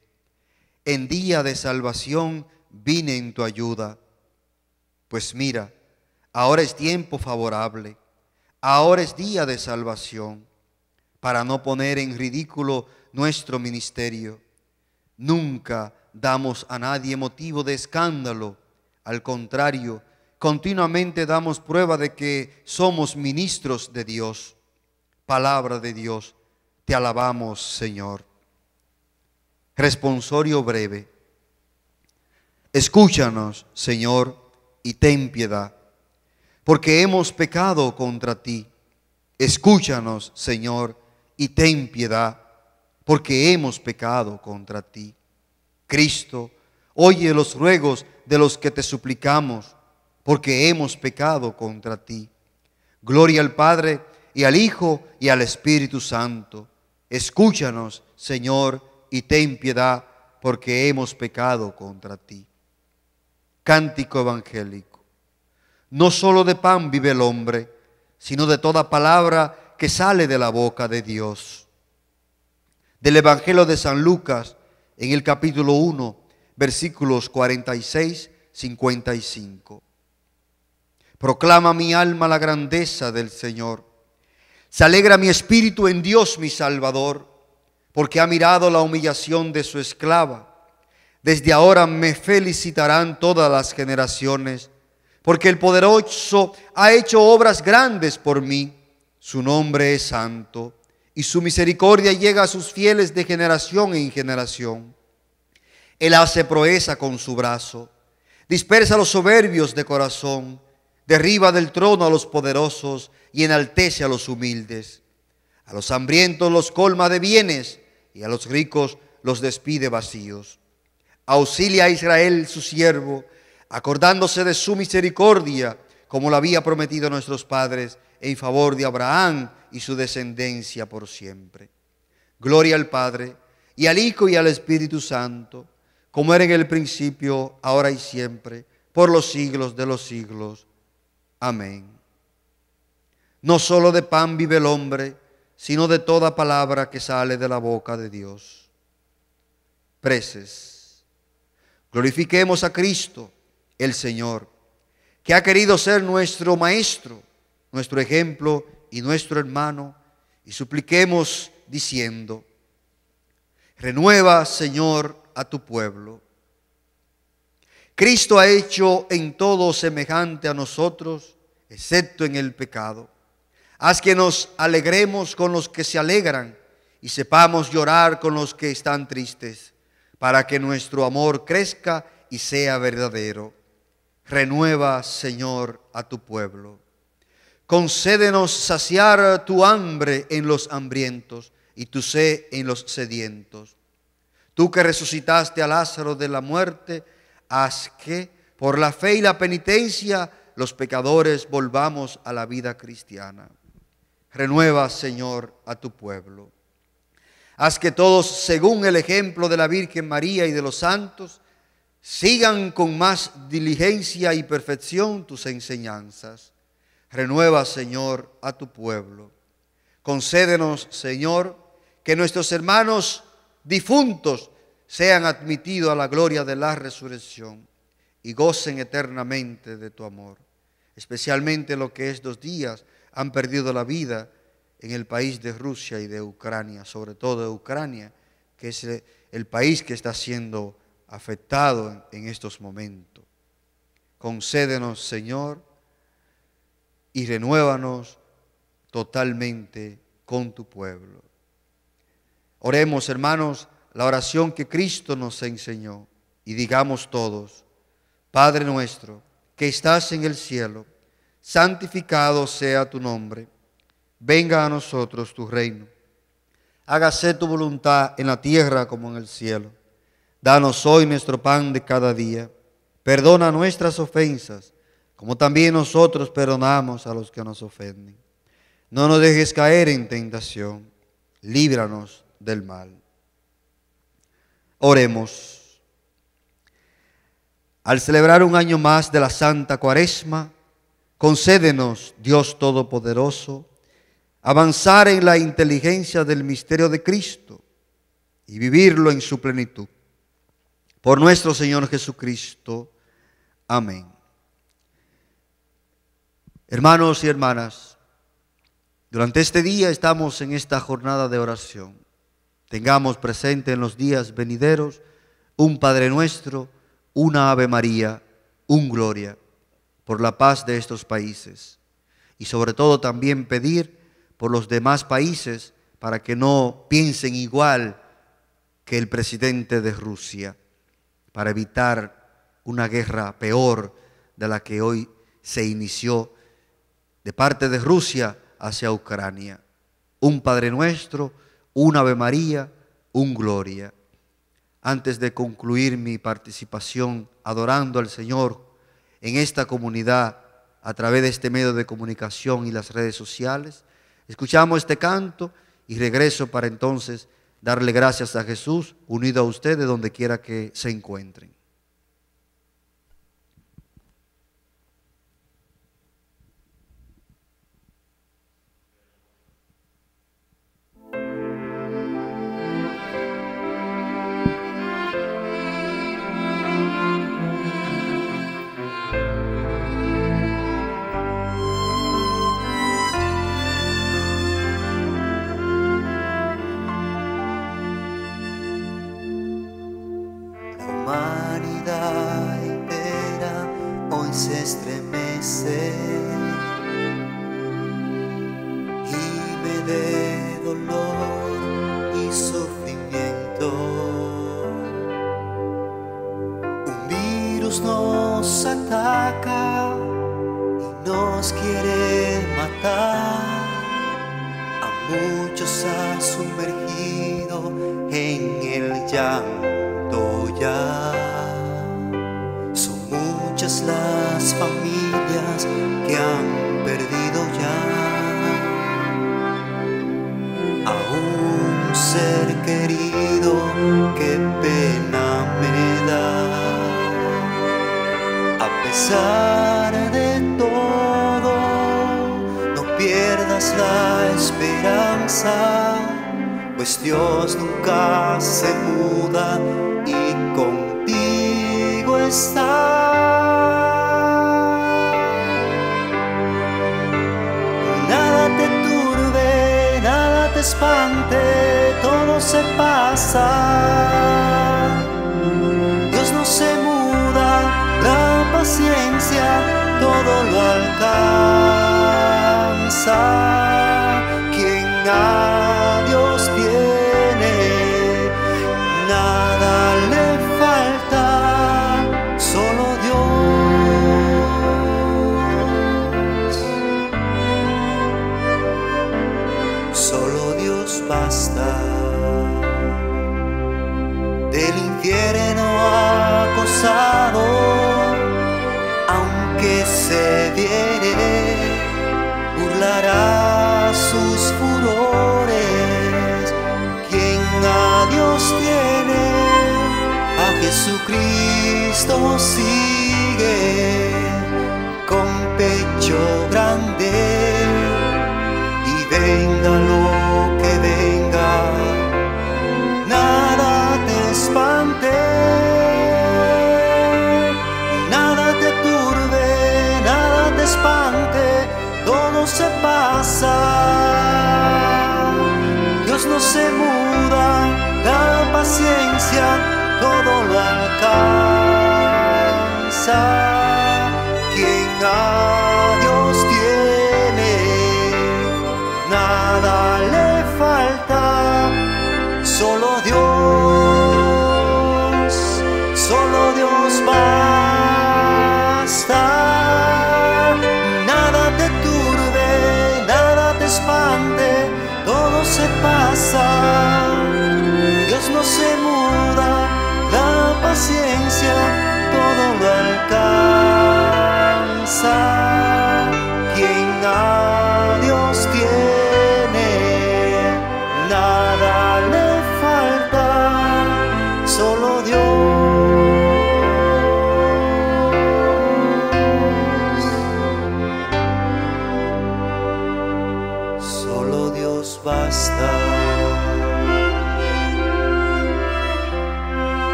en día de salvación vine en tu ayuda. Pues mira, ahora es tiempo favorable, ahora es día de salvación, para no poner en ridículo nuestro ministerio. Nunca damos a nadie motivo de escándalo. Al contrario, continuamente damos prueba de que somos ministros de Dios. Palabra de Dios, te alabamos, Señor. Responsorio breve. Escúchanos, Señor, y ten piedad, porque hemos pecado contra ti. Escúchanos, Señor, y ten piedad, porque hemos pecado contra ti. Cristo, oye los ruegos de los que te suplicamos, porque hemos pecado contra ti. Gloria al Padre, y al Hijo, y al Espíritu Santo. Escúchanos, Señor, y ten piedad, porque hemos pecado contra ti. Cántico evangélico. No solo de pan vive el hombre, sino de toda palabra que sale de la boca de Dios. Del Evangelio de San Lucas, en el capítulo uno, versículos cuarenta y seis a cincuenta y cinco. Proclama mi alma la grandeza del Señor. Se alegra mi espíritu en Dios mi Salvador, porque ha mirado la humillación de su esclava. Desde ahora me felicitarán todas las generaciones, porque el Poderoso ha hecho obras grandes por mí. Su nombre es santo, y su misericordia llega a sus fieles de generación en generación. Él hace proeza con su brazo, dispersa a los soberbios de corazón, derriba del trono a los poderosos y enaltece a los humildes. A los hambrientos los colma de bienes y a los ricos los despide vacíos. Auxilia a Israel su siervo, acordándose de su misericordia, como lo había prometido a nuestros padres, en favor de Abraham y su descendencia por siempre. Gloria al Padre, y al Hijo, y al Espíritu Santo, como era en el principio, ahora y siempre, por los siglos de los siglos. Amén. No solo de pan vive el hombre, sino de toda palabra que sale de la boca de Dios. Preces. Glorifiquemos a Cristo, el Señor, que ha querido ser nuestro Maestro, nuestro ejemplo y nuestro hermano, y supliquemos diciendo: renueva, Señor, a tu pueblo. Cristo ha hecho en todo semejante a nosotros, excepto en el pecado. Haz que nos alegremos con los que se alegran y sepamos llorar con los que están tristes, para que nuestro amor crezca y sea verdadero. Renueva, Señor, a tu pueblo. Concédenos saciar tu hambre en los hambrientos y tu sed en los sedientos. Tú que resucitaste a Lázaro de la muerte, haz que, por la fe y la penitencia, los pecadores volvamos a la vida cristiana. Renueva, Señor, a tu pueblo. Haz que todos, según el ejemplo de la Virgen María y de los santos, sigan con más diligencia y perfección tus enseñanzas. Renueva, Señor, a tu pueblo. Concédenos, Señor, que nuestros hermanos difuntos sean admitidos a la gloria de la resurrección y gocen eternamente de tu amor, especialmente los que estos días han perdido la vida en el país de Rusia y de Ucrania, sobre todo de Ucrania, que es el país que está siendo afectado en estos momentos. Concédenos, Señor, y renuévanos totalmente con tu pueblo. Oremos, hermanos, la oración que Cristo nos enseñó, y digamos todos: Padre nuestro, que estás en el cielo, santificado sea tu nombre. Venga a nosotros tu reino. Hágase tu voluntad en la tierra como en el cielo. Danos hoy nuestro pan de cada día. Perdona nuestras ofensas, como también nosotros perdonamos a los que nos ofenden. No nos dejes caer en tentación. Líbranos del mal. Oremos. Al celebrar un año más de la Santa Cuaresma, concédenos, Dios Todopoderoso, avanzar en la inteligencia del misterio de Cristo y vivirlo en su plenitud. Por nuestro Señor Jesucristo. Amén. Hermanos y hermanas, durante este día estamos en esta jornada de oración. Tengamos presente en los días venideros un Padre Nuestro, una Ave María, un Gloria, por la paz de estos países. Y sobre todo también pedir por los demás países para que no piensen igual que el presidente de Rusia, para evitar una guerra peor de la que hoy se inició de parte de Rusia hacia Ucrania. Un Padre Nuestro, una Ave María, un Gloria. Antes de concluir mi participación adorando al Señor en esta comunidad a través de este medio de comunicación y las redes sociales, escuchamos este canto y regreso para entonces darle gracias a Jesús, unido a ustedes donde quiera que se encuentren.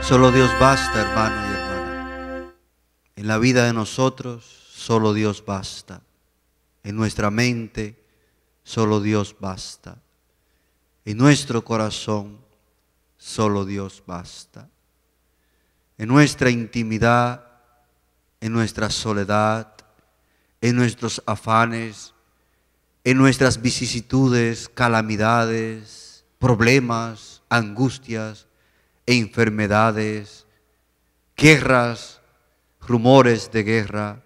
Solo Dios basta, hermano y hermana. En la vida de nosotros, solo Dios basta. En nuestra mente, solo Dios basta. En nuestro corazón, solo Dios basta. En nuestra intimidad, en nuestra soledad, en nuestros afanes, en nuestras vicisitudes, calamidades, problemas, angustias e enfermedades, guerras, rumores de guerra,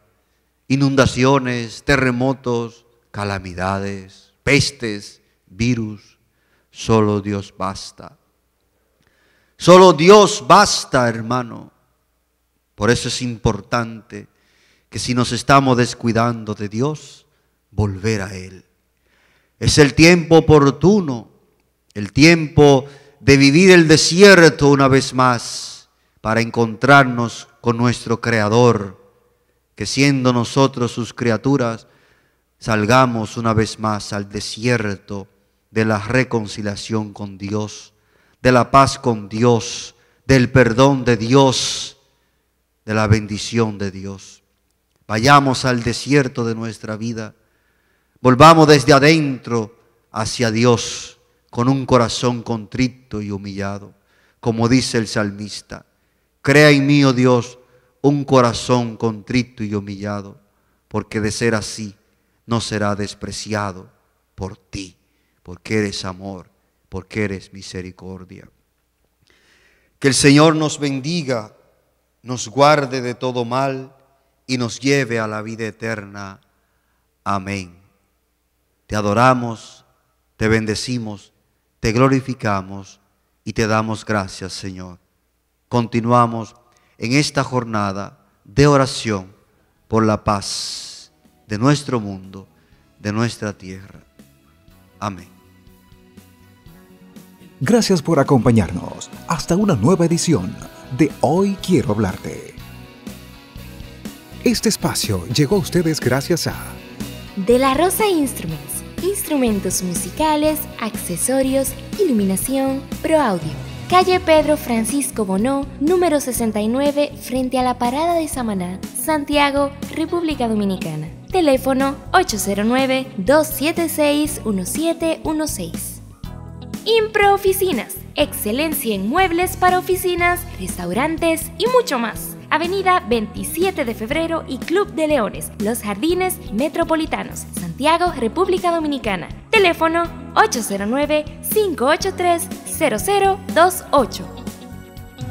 inundaciones, terremotos, calamidades, pestes, virus, solo Dios basta. Solo Dios basta, hermano. Por eso es importante que si nos estamos descuidando de Dios, volver a Él. Es el tiempo oportuno, el tiempo de vivir el desierto una vez más para encontrarnos con nuestro Creador, que siendo nosotros sus criaturas, salgamos una vez más al desierto de la reconciliación con Dios, de la paz con Dios, del perdón de Dios, de la bendición de Dios. Vayamos al desierto de nuestra vida, volvamos desde adentro hacia Dios con un corazón contrito y humillado, como dice el salmista: crea en mí, oh Dios, un corazón contrito y humillado, porque de ser así no será despreciado por ti, porque eres amor, porque eres misericordia. Que el Señor nos bendiga, nos guarde de todo mal y nos lleve a la vida eterna. Amén. Te adoramos, te bendecimos, te glorificamos y te damos gracias, Señor. Continuamos en esta jornada de oración por la paz de nuestro mundo, de nuestra tierra. Amén. Gracias por acompañarnos. Hasta una nueva edición de Hoy Quiero Hablarte. Este espacio llegó a ustedes gracias a De la Rosa Instruments, instrumentos musicales, accesorios, iluminación, Pro Audio. Calle Pedro Francisco Bonó, número sesenta y nueve, frente a la parada de Samaná, Santiago, República Dominicana. Teléfono ocho cero nueve, dos siete seis, uno siete uno seis. Impro Oficinas, excelencia en muebles para oficinas, restaurantes y mucho más. Avenida veintisiete de febrero y Club de Leones, Los Jardines Metropolitanos, Santiago, República Dominicana. Teléfono ocho cero nueve, cinco ocho tres, cero cero dos ocho.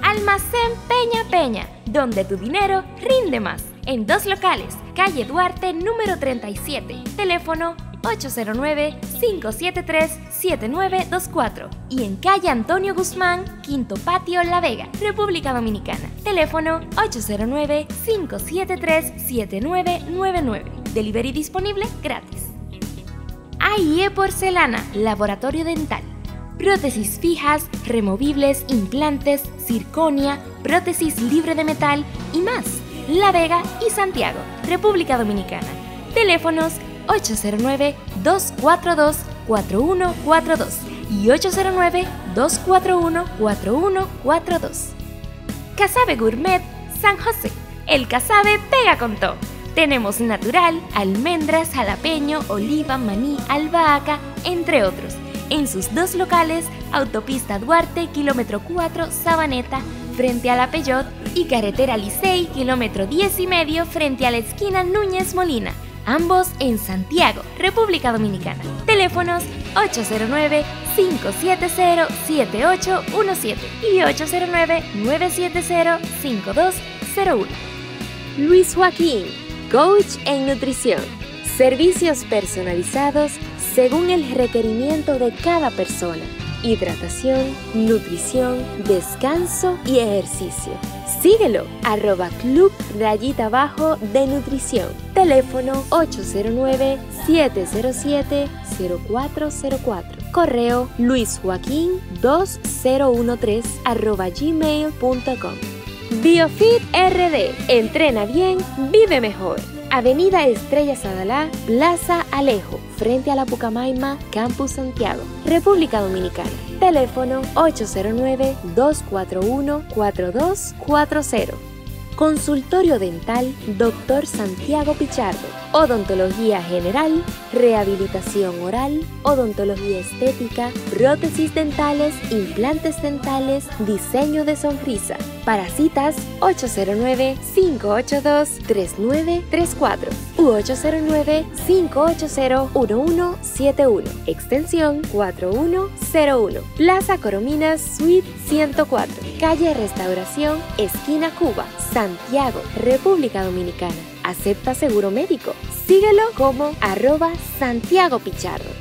Almacén Peña Peña, donde tu dinero rinde más. En dos locales, calle Duarte número treinta y siete, teléfono ocho cero nueve, cinco siete tres, siete nueve dos cuatro y en calle Antonio Guzmán, Quinto Patio, La Vega, República Dominicana. Teléfono ocho cero nueve, cinco siete tres, siete nueve nueve nueve. Delivery disponible gratis. A I E Porcelana, laboratorio dental. Prótesis fijas, removibles, implantes, zirconia, prótesis libre de metal y más. La Vega y Santiago, República Dominicana. Teléfonos ocho cero nueve, dos cuatro dos, cuatro uno cuatro dos y ocho cero nueve, dos cuatro uno, cuatro uno cuatro dos. Casabe Gourmet, San José. El casabe pega con todo. Tenemos natural, almendras, jalapeño, oliva, maní, albahaca, entre otros. En sus dos locales, Autopista Duarte, kilómetro cuatro, Sabaneta, frente a la Peyot, y Carretera Licey, kilómetro diez y medio, frente a la esquina Núñez Molina. Ambos en Santiago, República Dominicana. Teléfonos ocho cero nueve, cinco siete cero, siete ocho uno siete y ocho cero nueve, nueve siete cero, cinco dos cero uno. Luis Joaquín, coach en nutrición. Servicios personalizados según el requerimiento de cada persona. Hidratación, nutrición, descanso y ejercicio. Síguelo, arroba club rayita abajo de nutrición. Teléfono ocho cero nueve, siete cero siete, cero cuatro cero cuatro. Correo luisjoaquín dos cero uno tres arroba gmail punto com. BioFit R D. Entrena bien, vive mejor. Avenida Estrella Sadalá, Plaza Alejo, frente a la Pucamaima, Campus Santiago, República Dominicana. Teléfono ocho cero nueve, dos cuatro uno, cuatro dos cuatro cero. Consultorio Dental doctor Santiago Pichardo, Odontología General, Rehabilitación Oral, Odontología Estética, Prótesis Dentales, Implantes Dentales, Diseño de Sonrisa. Para citas ocho cero nueve, cinco ocho dos, tres nueve tres cuatro u ocho cero nueve, cinco ocho cero, uno uno siete uno, extensión cuatro uno cero uno. Plaza Corominas, Suite ciento cuatro, Calle Restauración, esquina Cuba, Santiago, República Dominicana. Acepta seguro médico. Síguelo como arroba Santiago Pichardo.